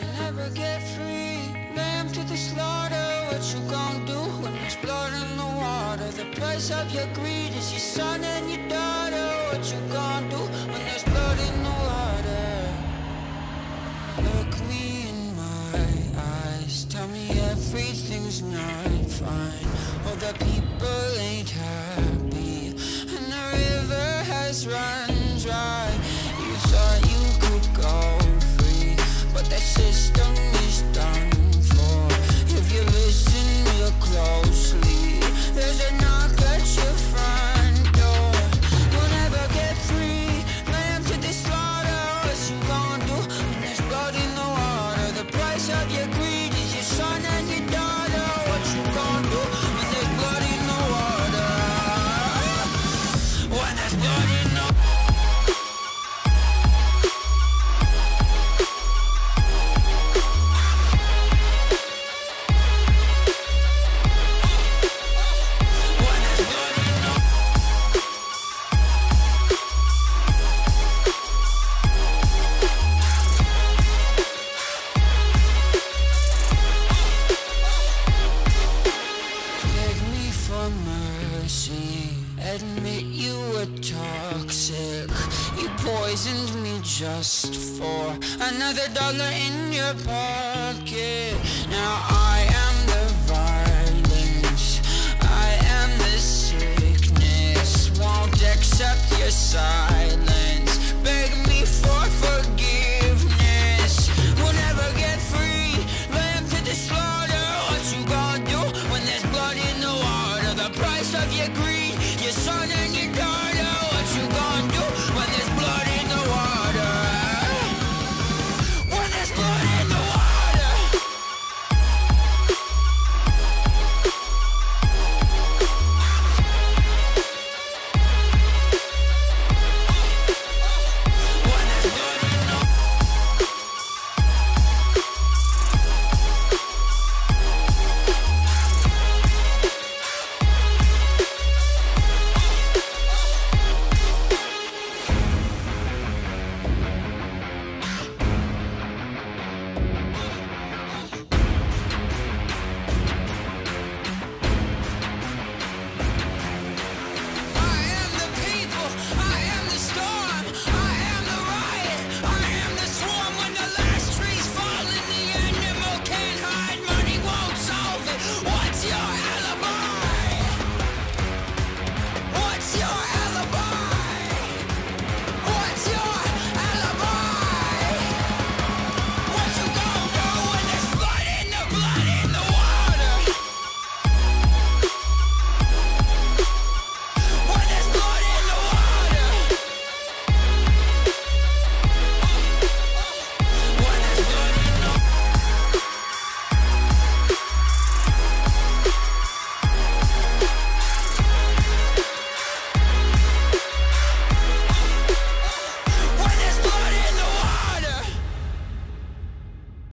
You'll never get free, lamb to the slaughter. What you gon' do when there's blood in the water? The price of your greed is your son and your daughter. What you gon' do when there's blood in the water? Look me in my eyes, tell me everything's not fine. All the people ain't happy, and the river has run dry. You thought you could go free, but that system is done for. If you listen real closely, there's a knock at your front door. You'll never get free, lamb to the slaughter. What you gonna do when there's blood in the water? The price of your greed is your son and your daughter. What you gonna do when there's blood in the water? When there's blood in the water. Admit you were toxic. You poisoned me just for another dollar in your pocket. Now I am the violence, I am the sickness. Won't accept your silence.